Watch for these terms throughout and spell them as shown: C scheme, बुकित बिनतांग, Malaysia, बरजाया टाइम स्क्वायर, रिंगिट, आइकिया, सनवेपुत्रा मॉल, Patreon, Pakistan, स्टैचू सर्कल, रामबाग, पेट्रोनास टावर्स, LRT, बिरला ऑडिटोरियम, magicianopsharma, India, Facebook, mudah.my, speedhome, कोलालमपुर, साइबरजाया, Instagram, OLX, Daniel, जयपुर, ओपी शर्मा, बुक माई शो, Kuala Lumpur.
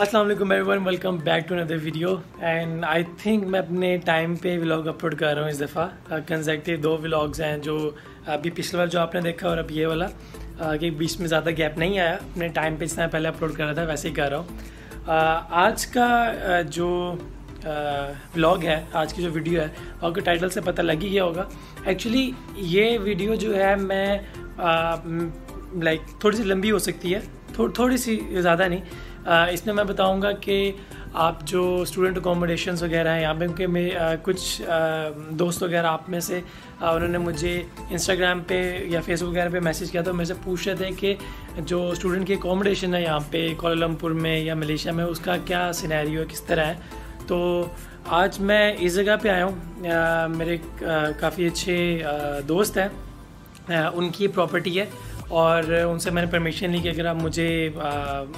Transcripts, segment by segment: अस्सलाम वालेकुम everyone, welcome back to another video. And I think मैं अपने टाइम पे व्लॉग अपलोड कर रहा हूँ इस दफ़ा। कंसेक्टिव दो व्लॉग्स हैं जो अभी पिछले बार जो आपने देखा और अब ये वाला कि बीच में ज़्यादा गैप नहीं आया। अपने टाइम पे जितना पहले अपलोड कर रहा था वैसे ही कर रहा हूँ। आज का जो व्लॉग है, आज की जो वीडियो है, आपको टाइटल से पता लग ही गया होगा। एक्चुअली ये वीडियो जो है मैं थोड़ी सी लंबी हो सकती है, थोड़ी सी ज़्यादा नहीं। इसमें मैं बताऊंगा कि आप जो स्टूडेंट अकोमोडेशंस वगैरह हैं यहाँ पे, क्योंकि मेरे कुछ दोस्त वगैरह आप में से उन्होंने मुझे इंस्टाग्राम पे या फेसबुक वगैरह पे मैसेज किया, तो मेरे से पूछ रहे थे कि जो स्टूडेंट की अकोमोडेशन है यहाँ पे कोलालमपुर में या मलेशिया में, उसका क्या सिनेरियो है, किस तरह है। तो आज मैं इस जगह पे आया हूँ। मेरे काफ़ी अच्छे दोस्त हैं, उनकी प्रॉपर्टी है और उनसे मैंने परमिशन ली कि अगर आप मुझे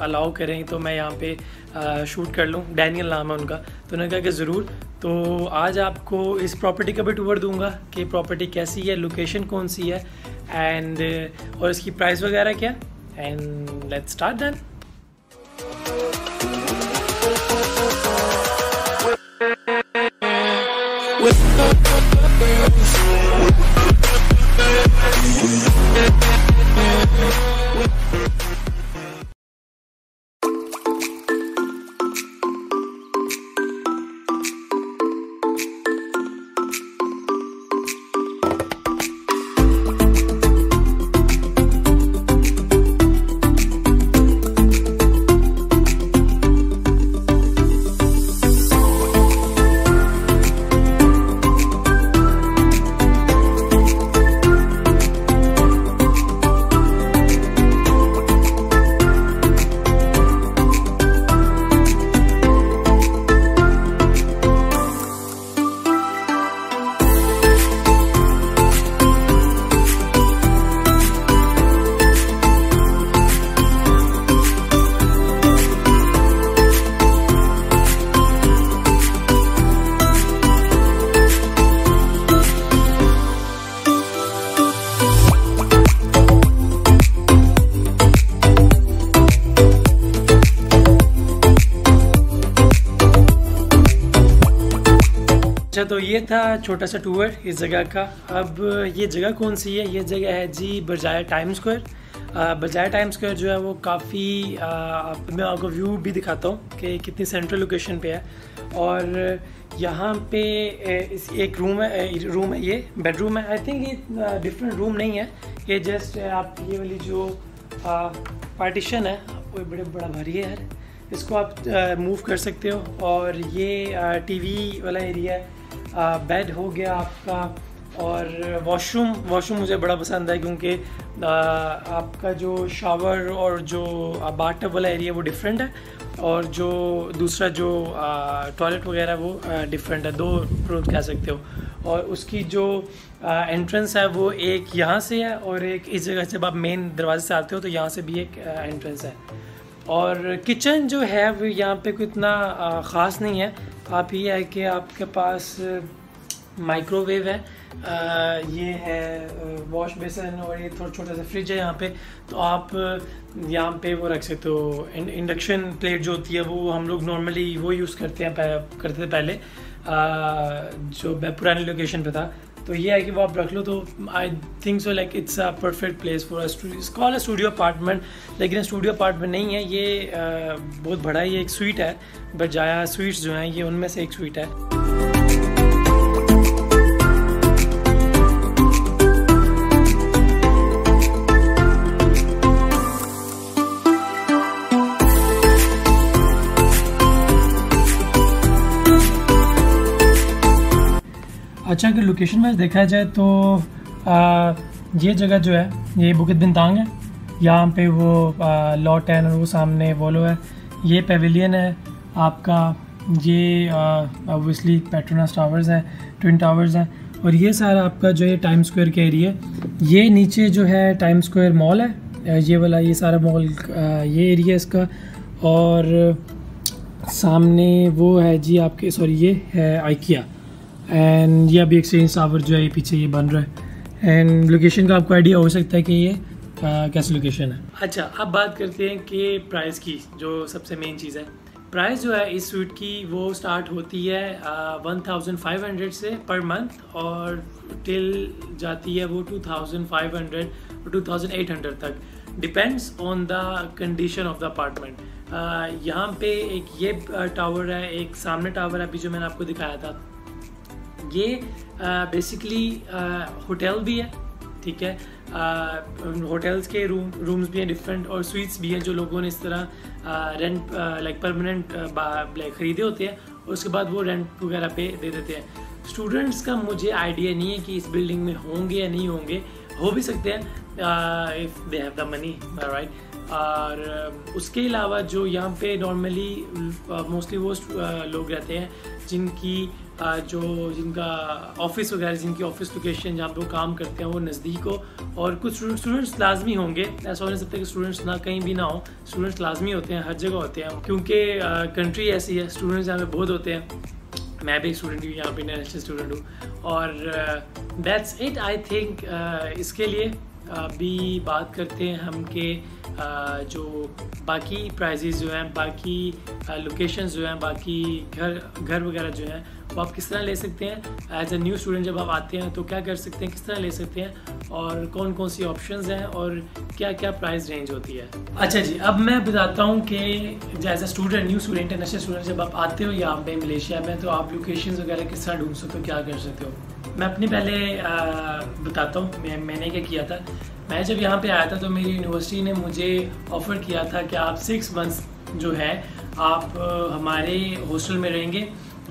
अलाउ करें तो मैं यहाँ पे शूट कर लूँ। डैनियल नाम है उनका, तो उन्होंने कहा कि ज़रूर। तो आज आपको इस प्रॉपर्टी का भी टूर दूंगा कि प्रॉपर्टी कैसी है, लोकेशन कौन सी है एंड और इसकी प्राइस वगैरह क्या। And let's start then. अच्छा, तो ये था छोटा सा टूर इस जगह का। अब ये जगह कौन सी है? ये जगह है जी बरजाया टाइम स्क्वायर। बरजाया टाइम स्क्वायर जो है वो काफ़ी, मैं आपको व्यू भी दिखाता हूँ कि कितनी सेंट्रल लोकेशन पे है। और यहाँ पे एक रूम है, ये बेडरूम है। आई थिंक ये डिफरेंट रूम नहीं है, ये जस्ट आप ये वाली जो पार्टीशन है, वो बड़ा भारी है यार, इसको आप मूव कर सकते हो। और ये टीवी वाला एरिया है, बेड हो गया आपका। और वॉशरूम मुझे बड़ा पसंद है क्योंकि आपका जो शावर और जो बाथटब वाला एरिया वो डिफरेंट है, और जो दूसरा जो टॉयलेट वगैरह वो डिफरेंट है, दो रूम कह सकते हो। और उसकी जो एंट्रेंस है वो एक यहाँ से है और एक इस जगह से, जब आप मेन दरवाजे से आते हो तो यहाँ से भी एक एंट्रेंस है। और किचन जो है वो यहाँ पे कोई इतना ख़ास नहीं है। आप ये है कि आपके पास माइक्रोवेव है, ये है वॉश बेसन, और ये थोड़ा छोटा सा फ्रिज है यहाँ पे। तो आप यहाँ पे वो रख सकते हो, इंडक्शन प्लेट जो होती है वो हम लोग नॉर्मली वो यूज़ करते थे पहले, जो पुरानी लोकेशन पे था। तो ये है कि वो आप रख लो। तो I think so like it's a perfect place for call a studio apartment, लेकिन स्टूडियो अपार्टमेंट नहीं है ये, बहुत बड़ा ये एक स्वीट है। बरजाया स्वीट्स जो हैं ये उनमें से एक स्वीट है। अच्छा, अगर लोकेशन वाइज देखा जाए तो ये जगह जो है ये बुकित बिनतांग है। यहाँ पे वो लॉट है और वो सामने वोलो है, ये पेविलियन है आपका, ये ऑब्वियसली पेट्रोनास टावर्स है, ट्विन टावर्स है, और ये सारा आपका जो ये टाइम स्क्वायर का एरिया। ये नीचे जो है टाइम स्क्वायर मॉल है, ये वाला, ये सारा मॉल ये एरिया इसका। और सामने वो है जी आपके, सॉरी ये है आइकिया। एंड ये अभी एक्सचेंज टावर जो है ये पीछे ये बन रहा है। एंड लोकेशन का आपको आइडिया हो सकता है कि ये कैसी लोकेशन है। अच्छा, अब बात करते हैं कि प्राइस की, जो सबसे मेन चीज़ है। प्राइस जो है इस सूट की वो स्टार्ट होती है 1500 से पर मंथ और टिल जाती है वो 2500 और 2800 तक, depends on the condition of the apartment. यहाँ पे एक ये टावर है, एक सामने टावर है अभी जो मैंने आपको दिखाया था। ये बेसिकली होटल भी है, ठीक है, होटल्स के रूम्स भी हैं डिफरेंट और स्वीट्स भी हैं जो लोगों ने इस तरह रेंट लाइक परमानेंट ख़रीदे होते हैं और उसके बाद वो रेंट वगैरह पे दे देते हैं। स्टूडेंट्स का मुझे आइडिया नहीं है कि इस बिल्डिंग में होंगे या नहीं होंगे, हो भी सकते हैं if they have the money, right. और उसके अलावा जो यहाँ पे नॉर्मली मोस्टली वो लोग रहते हैं जिनका ऑफिस वगैरह, जिनकी ऑफिस लोकेशन जहाँ पे वो काम करते हैं वो नज़दीक हो, और कुछ स्टूडेंट्स लाजमी होंगे। ऐसा हो नहीं सकता कि स्टूडेंट्स ना कहीं भी ना हो, स्टूडेंट्स लाजमी होते हैं, हर जगह होते हैं, क्योंकि कंट्री ऐसी है, स्टूडेंट्स यहाँ पे बहुत होते हैं। मैं भी स्टूडेंट हूँ, यहाँ पे इंटरनेशनल स्टूडेंट हूँ, और दैट्स इट आई थिंक। इसके लिए अभी बात करते हैं हम के जो बाकी प्राइजेस जो हैं, बाकी लोकेशंस जो हैं, बाकी घर वगैरह जो हैं वो आप किस तरह ले सकते हैं। एज अ न्यू स्टूडेंट जब आप आते हैं तो क्या कर सकते हैं, किस तरह ले सकते हैं और कौन कौन सी ऑप्शंस हैं और क्या क्या प्राइस रेंज होती है। अच्छा जी, अब मैं बताता हूँ कि as a student, new student, international student जब आप आते हो यहाँ पे मलेशिया में, तो आप लोकेशंस वगैरह किस तरह ढूंढ सकते हो, क्या कर सकते हो। मैं अपने पहले बताता हूँ मैंने क्या किया था। मैं जब यहाँ पे आया था तो मेरी यूनिवर्सिटी ने मुझे ऑफ़र किया था कि आप 6 मंथ्स जो है आप हमारे हॉस्टल में रहेंगे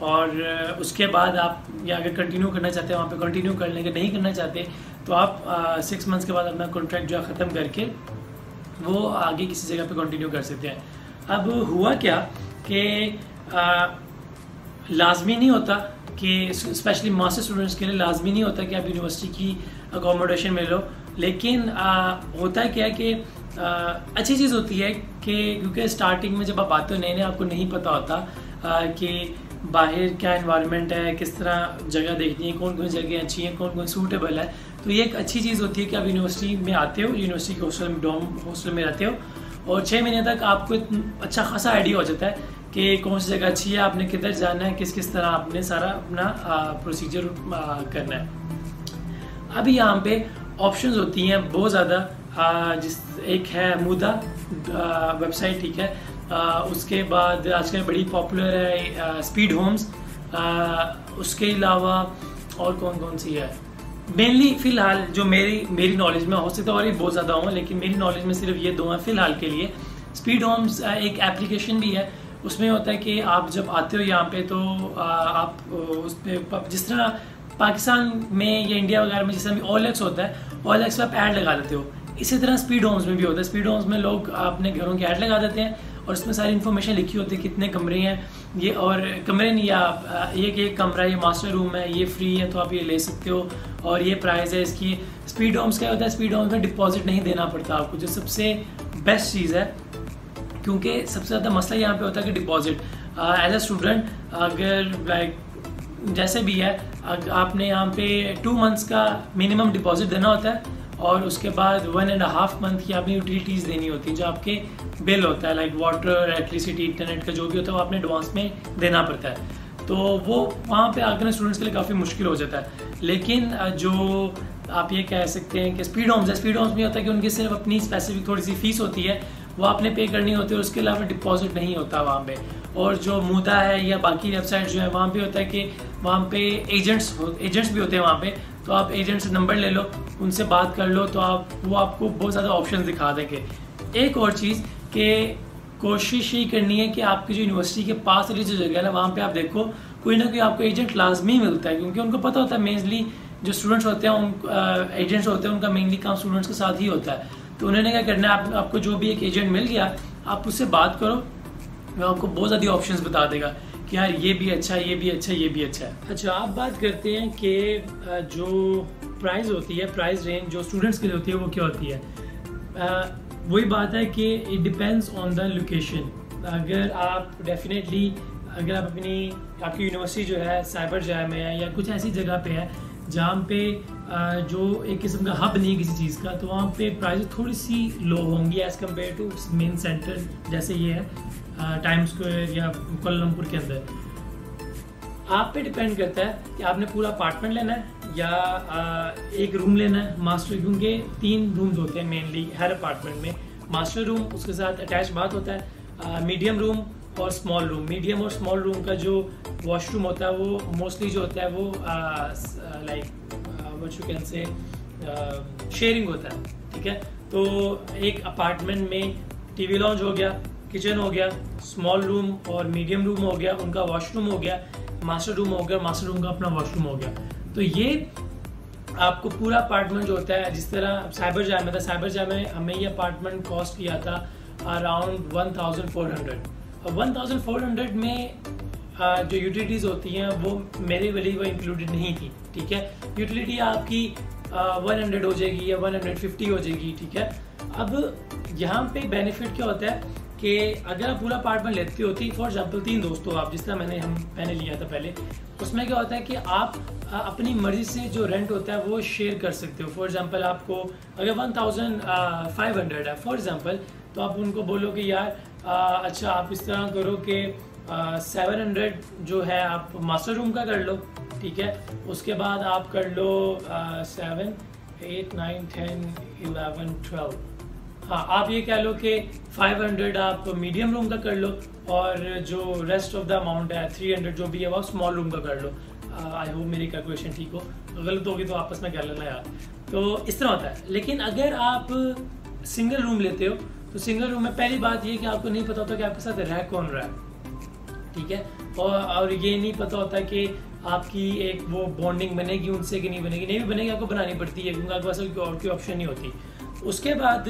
और उसके बाद आप या अगर कंटिन्यू करना चाहते हैं वहाँ पे कंटिन्यू कर लेंगे, नहीं करना चाहते तो आप 6 मंथ्स के बाद अपना कॉन्ट्रैक्ट जो है ख़त्म करके वो आगे किसी जगह पे कंटिन्यू कर सकते हैं। अब हुआ क्या कि लाजमी नहीं होता कि स्पेशली मास्टर स्टूडेंट्स के लिए लाजमी नहीं होता कि आप यूनिवर्सिटी की अकोमोडेशन में लो, लेकिन होता है क्या कि अच्छी चीज़ होती है कि क्योंकि स्टार्टिंग में जब आप आते हो नए आपको नहीं पता होता कि बाहर क्या इन्वायरमेंट है, किस तरह जगह देखनी है, कौन कौन जगह अच्छी हैं, कौन कौन सूटेबल है। तो ये एक अच्छी चीज़ होती है कि आप यूनिवर्सिटी में आते हो, यूनिवर्सिटी के हॉस्टल में, डॉम हॉस्टल में रहते हो और 6 महीने तक आपको अच्छा खासा आइडिया हो जाता है कि कौन सी जगह अच्छी है, आपने किधर जाना है, किस किस तरह आपने सारा अपना प्रोसीजर करना है। अभी यहाँ पे ऑप्शंस होती हैं बहुत ज़्यादा, जिस एक है मुदा वेबसाइट, ठीक है, उसके बाद आजकल बड़ी पॉपुलर है स्पीड होम्स, उसके अलावा और कौन कौन सी है। मेनली फ़िलहाल जो मेरी नॉलेज में, हो सकता है और भी बहुत ज़्यादा हों लेकिन मेरी नॉलेज में सिर्फ ये 2 हैं फ़िलहाल के लिए। स्पीड होम्स एक एप्लीकेशन भी है, उसमें होता है कि आप जब आते हो यहाँ पे तो आप उस पर जिस तरह पाकिस्तान में या इंडिया वगैरह में जिस तरह OLX होता है, OLX पर आप ऐड लगा देते हो, इसी तरह स्पीड होम्स में भी होता है। स्पीड होम्स में लोग अपने घरों के ऐड लगा देते हैं और उसमें सारी इन्फॉर्मेशन लिखी होती है, कितने कमरे हैं ये, और कमरे नहीं आप ये कमरा, ये मास्टर रूम है, ये फ्री है तो आप ये ले सकते हो और ये प्राइस है इसकी। स्पीड होम्स क्या होता है, स्पीड होम्स में डिपॉजिट नहीं देना पड़ता आपको, जो सबसे बेस्ट चीज़ है, क्योंकि सबसे ज़्यादा मसला यहाँ पे होता है कि डिपॉजिट। एज अ स्टूडेंट अगर लाइक जैसे भी है आपने यहाँ पे 2 मंथ्स का मिनिमम डिपॉजिट देना होता है और उसके बाद 1.5 मंथ की आपने यूटिलिटीज़ देनी होती है, जो आपके बिल होता है लाइक वाटर, इलेक्ट्रिसिटी, इंटरनेट का जो भी होता है वो आपने एडवांस में देना पड़ता है। तो वो वहाँ पे आकर स्टूडेंट्स के लिए काफ़ी मुश्किल हो जाता है। लेकिन जो आप ये कह सकते हैं कि स्पीड होम्स है, स्पीड होम्स में होता है कि उनकी सिर्फ अपनी स्पेसिफिक थोड़ी सी फीस होती है, वो आपने पे करनी होती है, उसके अलावा डिपॉजिट नहीं होता वहाँ पे। और जो मुदा है या बाकी वेबसाइट जो है वहाँ पे होता है कि वहाँ पे एजेंट्स भी होते हैं वहाँ पे, तो आप एजेंट्स नंबर ले लो, उनसे बात कर लो, तो आप वो आपको बहुत ज़्यादा ऑप्शन दिखा देंगे। एक और चीज़ कि कोशिश ये करनी है कि आपकी जो यूनिवर्सिटी के पास वाली जो जगह है वहाँ पर आप देखो कोई ना कोई आपको एजेंट लाजमी मिलता है, क्योंकि उनको पता होता है मेनली जो स्टूडेंट्स होते हैं उन एजेंट्स होते हैं उनका मेनली काम स्टूडेंट्स के साथ ही होता है। तो उन्होंने क्या करना है, आपको जो भी एक एजेंट मिल गया आप उससे बात करो, मैं आपको बहुत ज़्यादा ऑप्शंस बता देगा कि यार ये भी अच्छा है, ये भी अच्छा है, ये भी अच्छा है। अच्छा, आप बात करते हैं कि जो प्राइस होती है, प्राइस रेंज जो स्टूडेंट्स के लिए होती है वो क्या होती है। वही बात है कि it depends on the location. अगर आप डेफिनेटली अगर आप अपनी आपकी यूनिवर्सिटी जो है साइबरजाया में है या कुछ ऐसी जगह पे है जहाँ पे जो एक किस्म का हब नहीं है किसी चीज़ का, तो वहाँ पे प्राइस थोड़ी सी लो होंगी as compare to main centre जैसे ये है टाइम स्क्वायर या कोलमपुर के अंदर। आप पे डिपेंड करता है कि आपने पूरा अपार्टमेंट लेना है या एक रूम लेना है मास्टर, क्योंकि 3 रूम्स होते हैं मेनली हर अपार्टमेंट में, मास्टर रूम, उसके साथ अटैच बाथ होता है, मीडियम रूम और स्मॉल रूम। मीडियम और स्मॉल रूम का जो वॉशरूम होता है वो मोस्टली जो होता है वो like what you can say sharing होता है, ठीक है। तो एक अपार्टमेंट में टीवी लॉन्ज हो गया, किचन हो गया, स्मॉल रूम और मीडियम रूम हो गया, उनका वॉशरूम हो गया, मास्टर रूम हो गया, मास्टर रूम का अपना वॉशरूम हो गया। तो ये आपको पूरा अपार्टमेंट जो होता है, जिस तरह साइबरजाया में था, साइबरजाया में हमें ये अपार्टमेंट कॉस्ट किया था अराउंड 1400। और 1400 में जो यूटिलिटीज़ होती हैं वो मेरे वाली वो इंक्लूडेड नहीं थी, ठीक है। यूटिलिटी आपकी 100 हो जाएगी या 150 हो जाएगी, ठीक है। अब यहाँ पे बेनिफिट क्या होता है कि अगर आप पूरा अपार्टमेंट लेते होती, फॉर एग्जांपल 3 दोस्तों आप, जिस तरह मैंने लिया था पहले, उसमें क्या होता है कि आप अपनी मर्जी से जो रेंट होता है वो शेयर कर सकते हो। फॉर एग्जांपल आपको अगर 1500 है फॉर एग्जांपल, तो आप उनको बोलो कि यार अच्छा आप इस तरह करो कि 700 जो है आप मास्टर रूम का कर लो, ठीक है। उसके बाद आप कर लो 7, 8, 9, 10, 11, 12, हाँ आप ये कह लो कि 500 आप मीडियम रूम का कर लो और जो रेस्ट ऑफ द अमाउंट है 300 जो भी है वो स्मॉल रूम का कर लो। आई होप मेरी कैलकुलेशन ठीक हो, गलत होगी तो आपस में कर लेना यार। तो इस तरह होता है। लेकिन अगर आप सिंगल रूम लेते हो तो सिंगल रूम में पहली बात ये कि आपको नहीं पता होता कि आपके साथ रह कौन रहा है, ठीक है। और ये नहीं पता होता कि आपकी एक वो बॉन्डिंग बनेगी उनसे कि नहीं बनेगी, नहीं भी बनेगी आपको बनानी पड़ती है क्योंकि आपके पास और कोई ऑप्शन नहीं होती। उसके बाद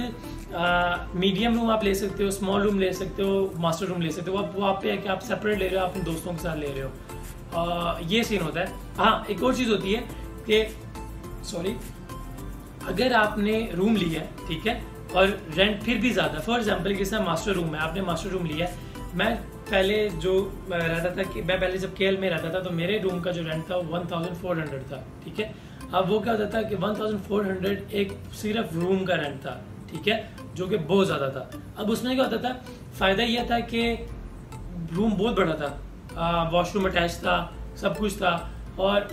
मीडियम रूम आप ले सकते हो, स्मॉल रूम ले सकते हो, मास्टर रूम ले सकते हो। वो आप पे है कि आप सेपरेट ले रहे हो, अपने दोस्तों के साथ ले रहे हो, ये सीन होता है। हाँ एक और चीज़ होती है कि अगर आपने रूम लिया, ठीक है, और रेंट फिर भी ज़्यादा, फॉर एग्जाम्पल किसका मास्टर रूम है, आपने मास्टर रूम लिया। मैं पहले जो रहता था कि मैं पहले जब केएल में रहता था तो मेरे रूम का जो रेंट था वो 1400 था, ठीक है। अब वो क्या होता था कि 1400 एक सिर्फ रूम का रेंट था, ठीक है, जो कि बहुत ज़्यादा था। अब उसमें क्या होता था, फ़ायदा यह था कि रूम बहुत बड़ा था, वॉशरूम अटैच था, सब कुछ था, और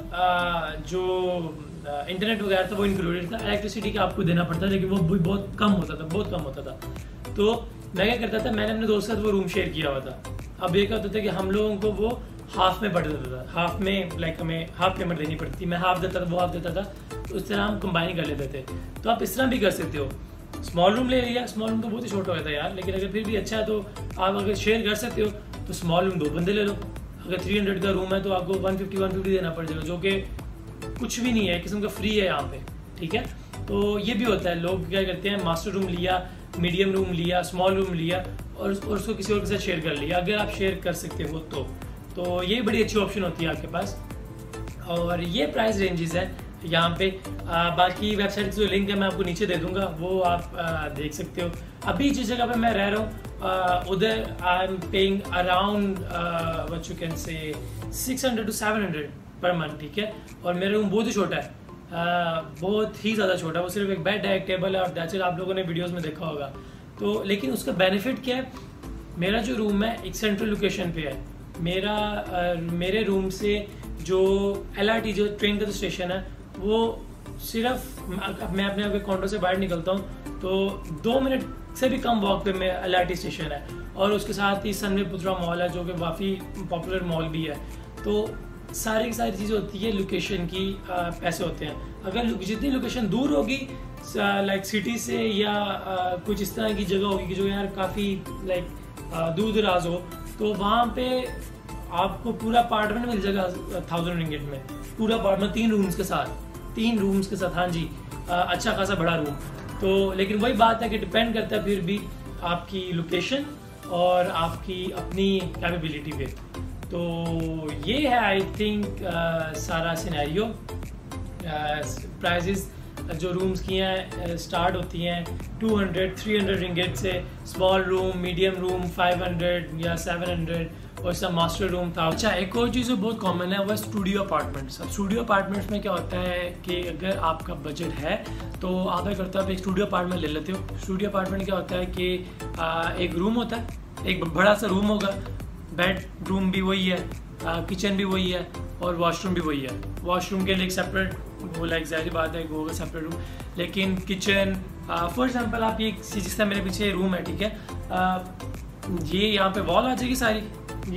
जो इंटरनेट वगैरह था वो इंक्लूडेड था। इलेक्ट्रिसिटी का आपको देना पड़ता था लेकिन वो भी बहुत कम होता था, बहुत कम होता था। तो मैं क्या करता था, मैंने अपने दोस्त के साथ वो रूम शेयर किया हुआ था। अब ये क्या होता था कि हम लोगों को वो हाफ में बांट देता था, हाफ में लाइक हमें हाफ पेमेंट देनी पड़ती थी, मैं हाफ देता था, वो हाफ देता था, तो उस तरह हम कंबाइन कर लेते थे। तो आप इस तरह भी कर सकते हो। स्मॉल रूम ले लिया, स्मॉल रूम तो बहुत ही छोटा होता है यार, लेकिन अगर फिर भी अच्छा है तो आप अगर शेयर कर सकते हो तो स्मॉल रूम 2 बंदे ले लो। अगर 300 का रूम है तो आपको 150 देना पड़ जाएगा, जो कि कुछ भी नहीं है, किस्म का फ्री है यहाँ पे, ठीक है। तो ये भी होता है, लोग क्या करते हैं, मास्टर रूम लिया, मीडियम रूम लिया, स्मॉल रूम लिया और उसको किसी और के साथ शेयर कर लिया, अगर आप शेयर कर सकते हो तो ये बड़ी अच्छी ऑप्शन होती है आपके पास। और ये प्राइस रेंजेस हैं यहाँ पे। बाकी वेबसाइट की जो लिंक है मैं आपको नीचे दे दूँगा, वो आप देख सकते हो। अभी जिस जगह पे मैं रह रहा हूँ उधर I am paying around what you can say 600 to 700 पर मंथ, ठीक है। और मेरा रूम बहुत ही छोटा है, बहुत ही ज़्यादा छोटा, वो सिर्फ एक बेड है, एक टेबल है और दैट्स इट, आप लोगों ने वीडियोस में देखा होगा। तो लेकिन उसका बेनिफिट क्या है, मेरा जो रूम है एक सेंट्रल लोकेशन पे है। मेरे रूम से जो LRT जो ट्रेन का जो स्टेशन है वो सिर्फ मैं अपने कॉन्डो से बाहर निकलता हूँ तो 2 मिनट से भी कम वॉक पे में LRT स्टेशन है। और उसके साथ ही सनवेपुत्रा मॉल है जो कि काफ़ी पॉपुलर मॉल भी है। तो सारी चीज़ होती है लोकेशन की, पैसे होते हैं। अगर जितनी लोकेशन दूर होगी लाइक सिटी से या कुछ इस तरह की जगह होगी कि जो यार काफ़ी लाइक दूर दराज हो, तो वहाँ पे आपको पूरा अपार्टमेंट मिल जाएगा 1000 रिंगिट में, पूरा अपार्टमेंट 3 रूम्स के साथ, 3 रूम्स के साथ, हाँ जी, अच्छा खासा बड़ा रूम। तो लेकिन वही बात है कि डिपेंड करता है फिर भी आपकी लोकेशन और आपकी अपनी कैपेबिलिटी पे। तो ये है आई थिंक सारा सिनेरियो, प्राइजेस जो रूम्स की हैं स्टार्ट होती हैं 200, 300 रिंगेट से। स्मॉल रूम, मीडियम रूम 500 या 700 और सब मास्टर रूम था। अच्छा, एक और चीज़ जो बहुत कॉमन है वह स्टूडियो अपार्टमेंट्स। अब स्टूडियो अपार्टमेंट्स में क्या होता है कि अगर आपका बजट है तो आप एक करते हो, आप एक स्टूडियो अपार्टमेंट ले लेते हो। स्टूडियो अपार्टमेंट क्या होता है कि एक रूम होता है, एक बड़ा सा रूम होगा, बेड रूम भी वही है, किचन भी वही है और वॉशरूम भी वही है। वॉशरूम के लिए एक सेपरेट बोला एग्जैक्टली बात है, वो सेपरेट रूम। लेकिन किचन फॉर एग्जांपल आप ये जिस तरह मेरे पीछे रूम है, ठीक है, ये यहाँ पे वॉल आ जाएगी सारी,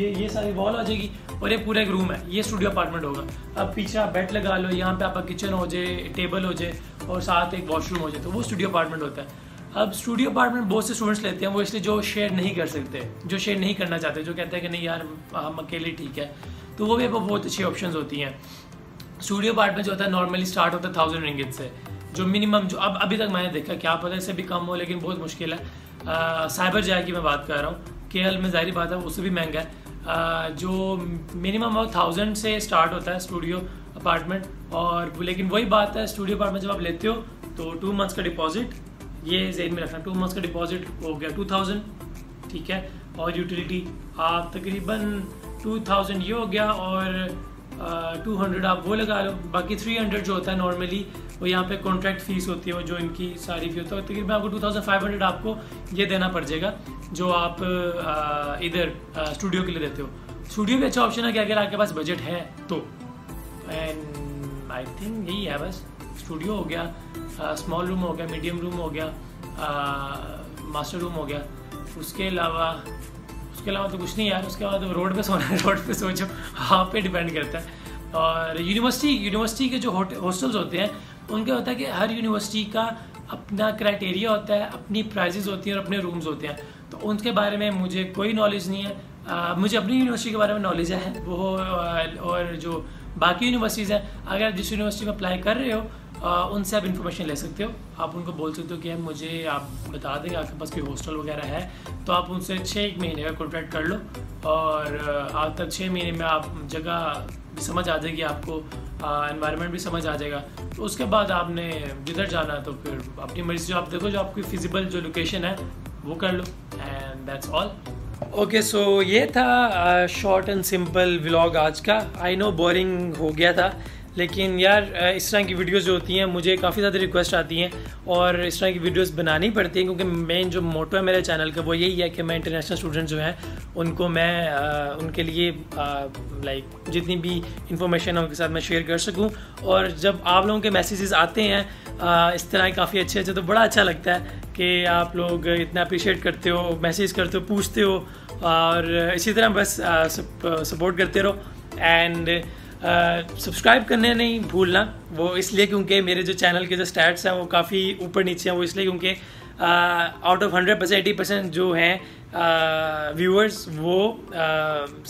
ये सारी वॉल आ जाएगी और ये पूरा एक रूम है, ये स्टूडियो अपार्टमेंट होगा। अब पीछे आप बेड लगा लो, यहाँ पे आपका किचन हो जाए, टेबल हो जाए और साथ एक वॉशरूम हो जाए, तो वो स्टूडियो अपार्टमेंट होता है। अब स्टूडियो अपार्टमेंट बहुत से स्टूडेंट्स लेते हैं, वो इसलिए जो शेयर नहीं कर सकते, जो शेयर नहीं करना चाहते, जो कहते हैं कि नहीं यार हम अकेले ठीक है, तो वो भी बहुत अच्छी ऑप्शंस होती हैं। स्टूडियो अपार्टमेंट जो होता है नॉर्मली स्टार्ट होता है 1000 रिंगिट से, जो मिनिमम जो अब अभी तक मैंने देखा, क्या पता इससे भी कम हो, लेकिन बहुत मुश्किल है। साइबरजाया की मैं बात कर रहा हूँ, केएल में जाहिर बात है उससे भी महंगा है। जो मिनिमम 1000 से स्टार्ट होता है स्टूडियो अपार्टमेंट। और लेकिन वही बात है, स्टूडियो अपार्टमेंट जब आप लेते हो तो 2 मंथ्स का डिपॉजिट, ये जेन में रखना, 2 मंथ्स का डिपॉजिट हो गया 2000, ठीक है, और यूटिलिटी आप तकरीबन 2000 ये हो गया और 200 आप वो लगा लो। बाकी 300 जो होता है नॉर्मली वो यहाँ पे कॉन्ट्रैक्ट फीस होती है, वो जो इनकी सारी फी होती है, तकरीबन आपको 2500 आपको ये देना पड़ जाएगा जो आप इधर स्टूडियो के लिए देते हो। स्टूडियो भी अच्छा ऑप्शन है कि अगर आपके पास बजट है तो, एंड आई थिंक यही है बस। स्टूडियो हो गया, स्मॉल रूम हो गया, मीडियम रूम हो गया, मास्टर रूम हो गया, उसके अलावा तो कुछ नहीं यार। उसके बाद रोड पे सोना है, रोड पे सोचो, आप पे डिपेंड करता है। और यूनिवर्सिटी के जो हॉस्टल्स होते हैं उनके होता है कि हर यूनिवर्सिटी का अपना क्राइटेरिया होता है, अपनी प्राइजेस होती हैं और अपने रूम्स होते हैं, तो उनके बारे में मुझे कोई नॉलेज नहीं है। मुझे अपनी यूनिवर्सिटी के बारे में नॉलेज है वो, और जो बाकी यूनिवर्सिटीज़ हैं, अगर जिस यूनिवर्सिटी में अप्लाई कर रहे हो उनसे आप इन्फॉर्मेशन ले सकते हो। आप उनको बोल सकते हो कि मुझे आप बता दें आपके पास कोई हॉस्टल वगैरह है, तो आप उनसे 6 महीने का कॉन्ट्रैक्ट कर लो और आप तक 6 महीने में आप जगह समझ आ जाएगी, आपको एनवायरनमेंट भी समझ आ जाएगा। तो उसके बाद आपने जिधर जाना है तो फिर अपनी मर्जी से आप देखो, जो आपकी फिजिबल जो लोकेशन है वो कर लो, and that's all. Okay, so ये था शॉर्ट एंड सिंपल व्लॉग आज का। आई नो बोरिंग हो गया था, लेकिन यार इस तरह की वीडियोस जो होती हैं मुझे काफ़ी ज़्यादा रिक्वेस्ट आती हैं और इस तरह की वीडियोस बनानी पड़ती हैं, क्योंकि मेन जो मोटो है मेरे चैनल का वो यही है कि मैं इंटरनेशनल स्टूडेंट्स जो हैं उनको मैं उनके लिए लाइक जितनी भी इंफॉर्मेशन है उनके साथ मैं शेयर कर सकूं। और जब आप लोगों के मैसेजेस आते हैं इस तरह काफ़ी अच्छे, तो बड़ा अच्छा लगता है कि आप लोग इतना अप्रिशिएट करते हो, मैसेज करते हो, पूछते हो, और इसी तरह बस सपोर्ट करते रहो। एंड सब्सक्राइब करने नहीं भूलना, वो इसलिए क्योंकि मेरे जो चैनल के जो स्टैट्स हैं वो काफ़ी ऊपर नीचे हैं, वो इसलिए क्योंकि आउट ऑफ 100% 80% जो हैं व्यूअर्स वो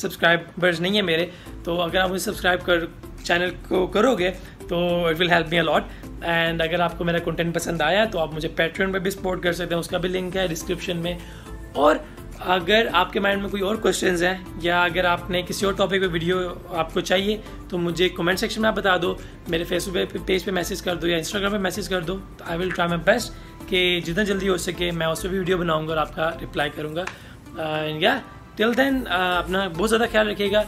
सब्सक्राइबर्स नहीं है मेरे, तो अगर आप मुझे सब्सक्राइब कर चैनल को करोगे तो it will help me a lot. And अगर आपको मेरा कंटेंट पसंद आया तो आप मुझे पैट्रियन पे भी सपोर्ट कर सकते हैं, उसका भी लिंक है डिस्क्रिप्शन में। और अगर आपके माइंड में कोई और क्वेश्चंस हैं या अगर आपने किसी और टॉपिक पे वीडियो आपको चाहिए तो मुझे कमेंट सेक्शन में आप बता दो, मेरे फेसबुक पेज पे मैसेज कर दो या इंस्टाग्राम पे मैसेज कर दो। तो I will try my best कि जितना जल्दी हो सके मैं उस पर भी वीडियो बनाऊंगा और आपका रिप्लाई करूँगा। या टिल देन अपना बहुत ज़्यादा ख्याल रखिएगा।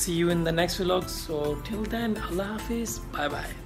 See you in the next vlog, so till then अल्लाह हाफिज़, बाय बाय।